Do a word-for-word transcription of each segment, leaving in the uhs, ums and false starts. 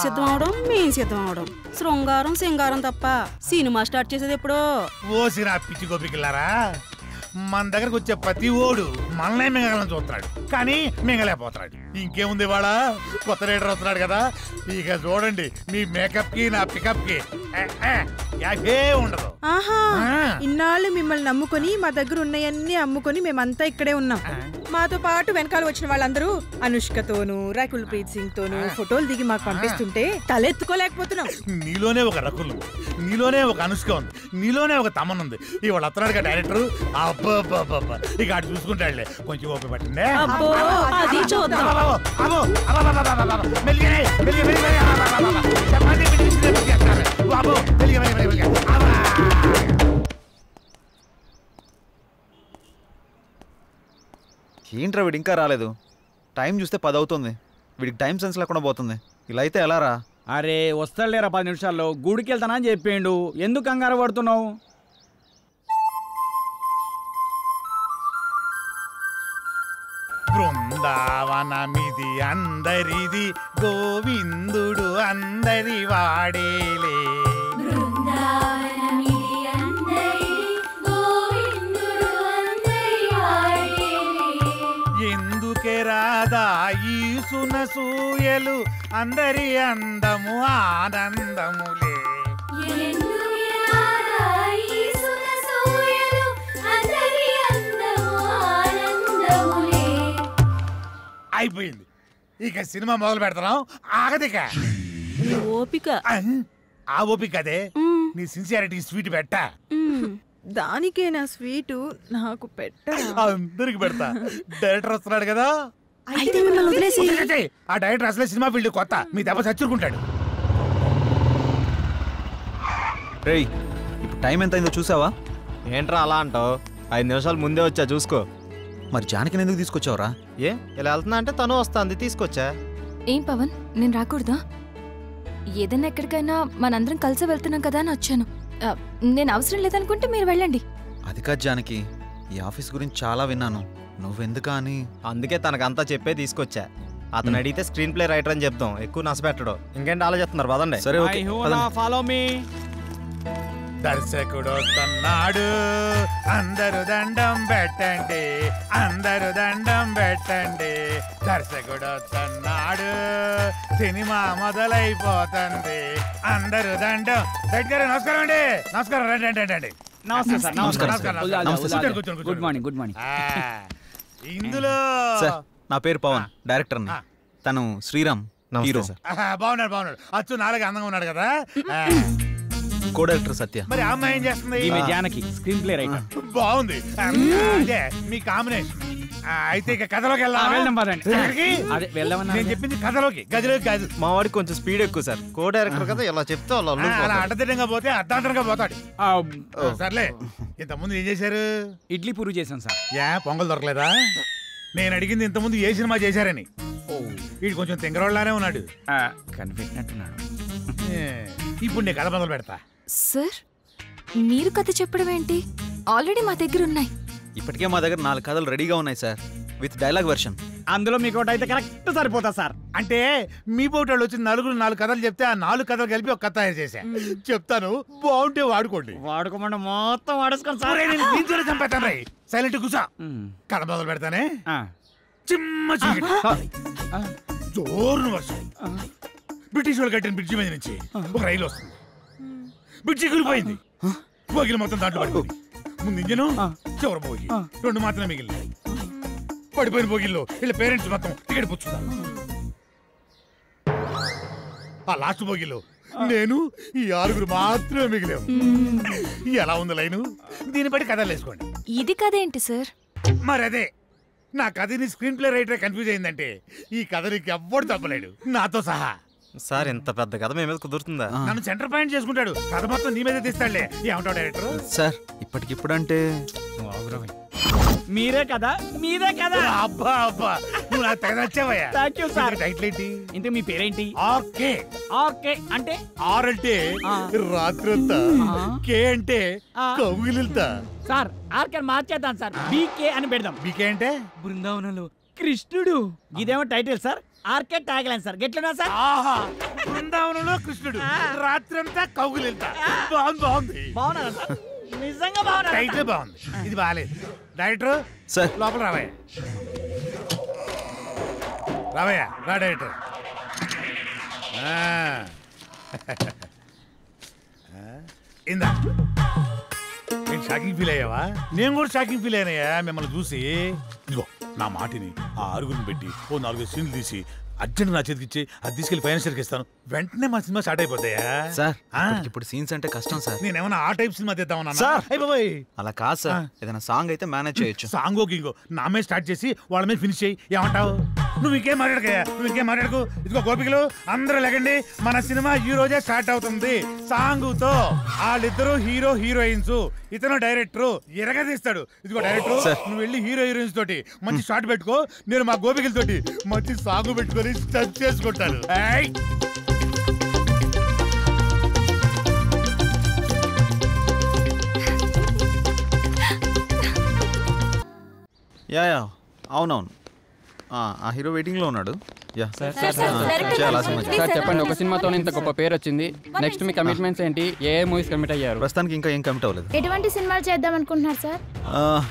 మీరు సిద్ధం అవడం మేము సిద్ధం అవడం, శృంగారం సింగారం తప్ప సినిమా స్టార్ట్ చేసేది ఎప్పుడో. ఓసి నా పిచ్చి గోపికిల్లారా, మన దగ్గరకు వచ్చే ప్రతి ఓడు మనలే మింగలని చూస్తున్నాడు, కానీ మింగలేకపోతున్నాడు. ఇంకేముంది, వాడా కొత్త రైడర్ వస్తున్నాడు కదా, ఇక చూడండి మీ మేకప్ కి నా పికప్ కి యాగే ఉండదు. ఆహా, ఇన్నాళ్ళు మిమ్మల్ని నమ్ముకొని మా దగ్గర ఉన్నాయన్నీ అమ్ముకొని మేమంతా ఇక్కడే ఉన్నాం. మాతో పాటు వెనకాల వచ్చిన వాళ్ళందరూ అనుష్కతోను రకుల్ ప్రీత్ సింగ్ తోను ఫోటోలు దిగి మాకు పంపిస్తుంటే తలెత్తుకోలేకపోతున్నాం. నీలోనే ఒక రకుల్ ఉంది, నీలోనే ఒక అనుష్క ఉంది, నీలోనే ఒక తమన్ ఉంది. ఇవాళ అత్తనాడుగా డైరెక్టర్ ఇక అటు చూసుకుంటాడులే, కొంచెం ఓపిక పట్టిందే. ఏంట్రా వీడు ఇంకా రాలేదు? టైం చూస్తే పది అవుతుంది, వీడికి టైం సెన్స్ లేకుండా పోతుంది. ఇలా అయితే ఎలా రా? అరే వస్తాడు లేరా, పది నిమిషాల్లో గుడికి వెళ్తానా అని చెప్పిండు, ఎందుకు కంగారు పడుతున్నావు? బృందావనమిది అందరిది, గోవిందుడు అందరి వాడేలే. ఎందుకే రాదా ఈ సునసూయలు, అందరి అందము ఆనందములే. అయిపోయింది, ఇక సినిమా మొదలు పెడతాం. ఆగదిక ఓపిక, ఆ ఓపిక అదే నీ సిన్సియారిటీ. స్వీట్ పెట్టా? దానికే నా స్వీట్ నాకు పెట్ట, అందరికి పెడతా. డైరెక్టర్ వస్తున్నాడు కదా, ఆ డైరెక్టర్ అసలే సినిమా ఫీల్డ్ కొత్త, మీ దెబ్బ చచ్చుకుంటాడు. రేయ్ ఇప్పుడు టైం ఎంత అయిందో చూసావా? ఏంట్రా అలా అంటావు, ఐదు నిమిషాలు ముందే వచ్చా చూసుకో. మరి జానకిని ఎందుకు తీసుకొచ్చావురా? ఏ ఇలా వెళ్తున్నా అంటే తను వస్తుంది, తీసుకొచ్చా. ఏం పవన్, నేను రాకూడదా? ఏదైనా ఎక్కడికైనా మనందరం కలిసి వెళ్తున్నాం కదా అని వచ్చాను. నేను అవసరం లేదనుకుంటే మీరు వెళ్ళండి. అది కాదు జానకి, ఈ ఆఫీస్ గురించి చాలా విన్నాను, నువ్వెందుకా అని. అందుకే తనకంతా చెప్పే తీసుకొచ్చా. అతను అడిగితే స్క్రీన్ ప్లే రైటర్ అని చెప్తాం, ఎక్కువ నసపెట్టడు. ఇంకేంటి ఆలోచిస్తున్నారు, పదండి. సరే ఫాలో మీ. దర్శకుడు వస్తున్నాడు, అందరు దండం పెట్టండి, అందరు దండం పెట్టండి. దర్శకుడు వస్తున్నాడు, సినిమా మొదలైపోతుంది, అందరు దండం. దగ్గర నమస్కారం అండి, నమస్కారం. రండి రండి. Good morning. Good morning. ఇందులో నా పేరు పవన్, డైరెక్టర్. తను శ్రీరామ్. బాగున్నాడు బాగున్నాడు, అచ్చు నాలుగు అందంగా ఉన్నాడు కదా. Co director Satya. మరి ఆ అమ్మాయి ఏం చేస్తుంది? ఈమె జానకి, స్క్రీన్ ప్లే రైటర్. బాగుంది అంటే మీ కాంబినేషన్. అయితే ఇక కథలోకి వెళ్దాం. వెళ్దాం పదండి. అదే వెళ్దామన్నా, నేను చెప్పింది కథలోకి, గదిలోకి కాదు. మా వాడికి కొంచెం స్పీడ్ ఎక్కువ సార్, కో డైరెక్టర్ కదా, ఇలా చెప్తా అలా అడ్డదిడ్డంగా పోతే అర్ధాంతరంగా పోతాడు. సర్లే, ఇంతకుముందు ఏం చేశారు? ఇడ్లీ పూరి చేశాను సార్. యా పొంగల్ దొరకలేదా? నేను అడిగింది ఇంతకుముందు ఏ సినిమా చేశారని. వీడు కొంచెం తెంగరోళ్ళనే ఉన్నాడు, కనిపెట్టినట్టున్నాడు. ఇప్పుడు నేను కథ మొదలు పెడతా. సార్ మీరు కథ చెప్పడం ఏంటి? ఆల్రెడీ మా దగ్గర ఉన్నాయి, ఇప్పటికే మా దగ్గర నాలుగు కథలు రెడీగా ఉన్నాయి సార్, విత్ డైలాగ్ వెర్షన్. అందులో మీకు అయితే కరెక్ట్ సరిపోతా సార్. అంటే మీ పోటోళ్ళు వచ్చి నలుగురు నాలుగు కథలు చెప్తే ఆ నాలుగు కథలు కలిపి ఒక కథ తయారు చేశా. చెప్తాను, బాగుంటే వాడుకోండి, వాడుకోమండి మొత్తం వాడేసుకోండి సార్. నేను చంపేస్తాను రై, సైలెంట్ కూసా. కథ మొదలు పెడతానే. చిమ్మ జోరును వర్షం. బ్రిటిష్ వాళ్ళు కట్టిన బ్రిడ్జి మీద నుంచి ఒక రైలు వస్తుంది. బ్రిడ్జి కూలిపోయింది, పోగిలు మొత్తం దాంట్లో పడిపోయింది. ముందు ఇంజను, చివరి పోగి, రెండు మాత్రమే మిగిలినాయి. పడిపోయిన పోగిల్లో వీళ్ళ పేరెంట్స్ మొత్తం టికెట్ పుచ్చుకున్నారు. ఆ లాస్ట్ పోగిల్లో నేను, ఈ ఆరుగురు మాత్రమే మిగిలాము. ఎలా ఉంది లైను? దీన్ని బట్టి కథలు వేసుకోండి. ఇది కథ ఏంటి సార్? మరి అదే, నా కథని స్క్రీన్ ప్లే రైటర్ కన్ఫ్యూజ్ అయిందంటే ఈ కథ నీకు ఎవ్వడు తప్పలేడు, నాతో సహా. సార్ ఇంత పెద్ద కథ మీ మీద కుదురుతుందా? నన్ను సెంటర్ పాయింట్ చేసుకుంటాడు, కథ మొత్తం నీ మీద తీస్తాడులే. ఏమంటావు డైరెక్టర్? సార్ ఇప్పటికిప్పుడు అంటే మీరే కదా, మీరే కదా. అబ్బా అబ్బా, నువ్వు నాకు తెగ నచ్చావయ్యా. Thank you sir. టైటిల్ ఏంటి? ఇంతే మీ పేరేంటి? ఆర్కే. ఆర్కే అంటే ఆర్ అంటే రాత్రంతా, కే అంటే కౌగిలిల్తా. సార్ ఆర్కే మార్చేద్దాం సార్, బీకే అని పెడదాం. బీకే అంటే బృందావనంలో కృష్ణుడు. ఇదేమో title sir, RK tagline sir. గెట్లనా సార్? ఆహా, బృందావనంలో కృష్ణుడు రాత్రంతా కౌగులింతా. బాగుంది బాగుంది. బాగున్నారా సార్? నిజంగా బాగున్నా. టైటిల్ బాగుంది, ఇది బాగాలేదు. డైరెక్టర్ సార్ లోపల రావయ్య. రావయ్య రా డైరెక్టర్. ఇందా నేను షాకింగ్ ఫీల్ అయ్యావా? నేను కూడా షాకింగ్ ఫీల్ అయినాయా మిమ్మల్ని చూసి. ఇదిగో నా మాటిని, ఆ ఆరుగురిని పెట్టి ఓ నాలుగు సీన్లు తీసి అర్జెంట్ నా చేతికిచ్చి అది తీసుకెళ్ళి ఫైనాన్షియల్కి ఇస్తాను. వెంటనే మా సినిమా స్టార్ట్ అయిపోతాయా సార్? ఇప్పుడు సీన్స్ అంటే కష్టం సార్. నేను ఏమన్నా ఆ టైప్ సినిమా తెద్దామన్నా సార్? అయిపోయి అలా కాదు సార్, ఏదైనా సాంగ్ అయితే మేనేజ్ చేయొచ్చు. సాంగో కింగో నా మీద స్టార్ట్ చేసి వాళ్ళ మీద ఫినిష్ చేయి. ఏమంటావు? నువ్వు ఇంకేం మాట్లాడకయ్యా, నువ్వు ఇంకేం మాట్లాడకు. ఇదిగో గోపికలు అందరూ లేకండి, మన సినిమా ఈ రోజే స్టార్ట్ అవుతుంది సాంగుతో. వాళ్ళిద్దరూ హీరో హీరోయిన్స్, ఇతను డైరెక్టర్ ఎరగదీస్తాడు. ఇదిగో డైరెక్టర్ నువ్వు వెళ్ళి హీరో హీరోయిన్స్ తోటి మంచి షాట్ పెట్టుకో, నేను మా గోపికలతోటి మంచి సాంగ్ పెట్టుకొని టచ్ చేసుకుంటాను. యా యా అవునవును, ఆ హీరో వెయిటింగ్లో ఉన్నాడు. చెప్పండి, ఒక సినిమాతో ఇంత గొప్ప పేరు వచ్చింది, నెక్స్ట్ మీ కమిట్మెంట్స్ ఏంటి? ఏ మూవీస్ కమిట్ అయ్యారు? ప్రస్తుతానికి ఇంకా ఏం కమిట్ అవ్వలేదు. ఎటువంటి సినిమాలు చేద్దాం అనుకుంటున్నారు sir?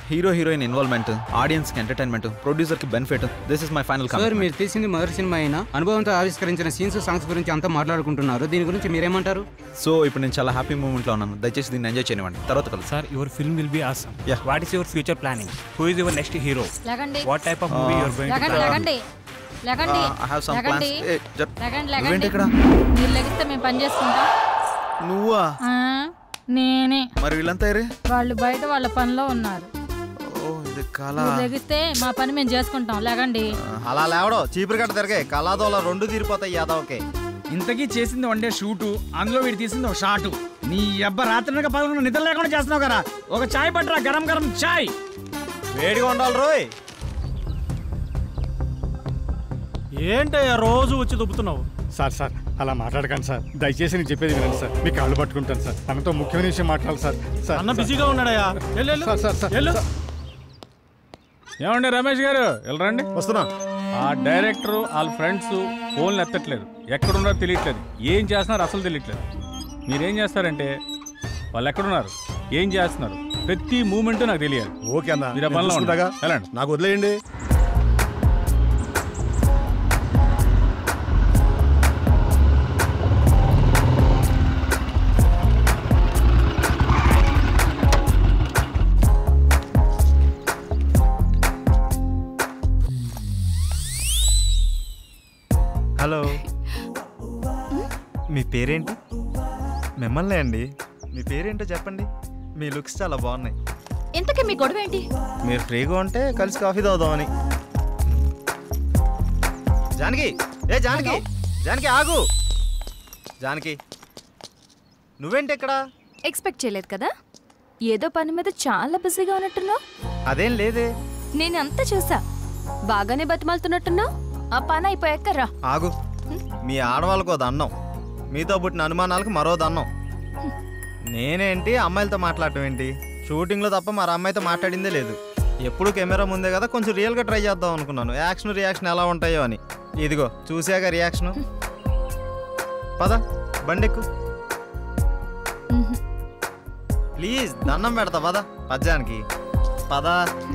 Hero heroine involvement, audience కి ఎంటర్టైన్మెంట్, ప్రొడ్యూసర్ కి benefit. This is my final commit. Sir మీరు తీసింది మొదటి సినిమా అయినా అనుభవంతో ఆవిష్కరించిన సీన్స్, సాంగ్స్ గురించి అంతా మాట్లాడుకుంటున్నారు. దీని గురించి మీరేమంటారు? సో ఇప్పుడు నేను చాలా హ్యాపీ మూమెంట్ లో ఉన్నాను, దయచేసి దీన్ని ఎంజాయ్ చేయనివ్వండి. తర్వాత కలుద్దాం sir. Your film will be awesome. Yeah, what is your future planning? Who is your next hero? What type of movie you are going to launch? లగండి లగండి లగండి లగండి. మీరు లగిస్తే మేము పని చేసుకుంటాం. నువ్వా? నేనే. మరి వీళ్ళంతా వాళ్ళు బయట వాళ్ళ పనిలో ఉన్నారు. లగిస్తే మా పని మేము చేసుకుంటాం. లగండి. అలా లేవడో చీపురు కట్ట తిరగే కళాదోళ రెండు తీరిపోతాయి యాదవ్కి. ఇంతకీ చేసింది వన్ డే షూటు, అందులో వీడు తీసింది ఒక షాటు. నీ అబ్బా రాత్రి పదకొండు నిద్ర లేకుండా చేస్తున్నావు కదా. ఒక చాయ్ పట్టరా, గరం గరం చాయ్, వేడిగా ఉండాలి రోయ్. ఏంటయ్యా రోజు వచ్చి దుబ్బుతున్నావు? సార్ సార్ అలా మాట్లాడకండి సార్, దయచేసి నేను చెప్పేది వినండి సార్. మీకు కాళ్ళు పట్టుకుంటాను సార్, తనతో ముఖ్యమైన విషయం మాట్లాడాలి సార్. సార్ అన్న బిజీగా ఉన్నాడయ్యా. సార్ సార్ సార్ ఏమండి రమేష్ గారు, వెళ్ళరండి. వస్తున్నా. ఆ డైరెక్టర్ వాళ్ళ ఫ్రెండ్స్ ఫోన్లు ఎత్తట్లేదు, ఎక్కడున్నారో తెలియట్లేదు, ఏం చేస్తున్నారు అసలు తెలియట్లేదు. మీరేం చేస్తారంటే వాళ్ళు ఎక్కడున్నారు ఏం చేస్తున్నారు ప్రతి మూమెంట్ నాకు తెలియాలి. ఓకే అన్న, మీరు పనిలో ఉండగా వెళ్ళండి, నాకు వదిలేయండి. హలో, మీ పేరేంటి? మిమ్మల్నే అండి. మీ పేరేంటో చెప్పండి. మీ లుక్స్ చాలా బాగున్నాయి. ఇంతకీ మీ గొడవ ఏంటి? మీరు ఫ్రీగా ఉంటే కలిసి కాఫీ తాగుదామని. జానకి, ఏ జానకి, జానకి ఆగు. జానకి నువ్వేంటి ఇక్కడ? ఎక్స్పెక్ట్ చేయలేదు కదా, ఏదో పని మీద చాలా బిజీగా ఉన్నట్టున్నావు. అదేం లేదే, నేను అంతా చూసా, బాగానే బతిమాలుతున్నట్టున్నావు. ఆ పని అయిపోయాకరా. ఆగు, మీ ఆడవాళ్ళకు దన్నం, మీతో పుట్టిన అనుమానాలకు మరో దన్నం. నేనేంటి అమ్మాయిలతో మాట్లాడటం ఏంటి? షూటింగ్లో తప్ప మరి అమ్మాయితో మాట్లాడిందే లేదు. ఎప్పుడు కెమెరా ముందే కదా, కొంచెం రియల్గా ట్రై చేద్దాం అనుకున్నాను, యాక్షన్ రియాక్షన్ ఎలా ఉంటాయో అని. ఇదిగో చూసాక రియాక్షను. పద బండెక్కు ప్లీజ్, దన్నం పెడతా. పద పద్యానికి పద.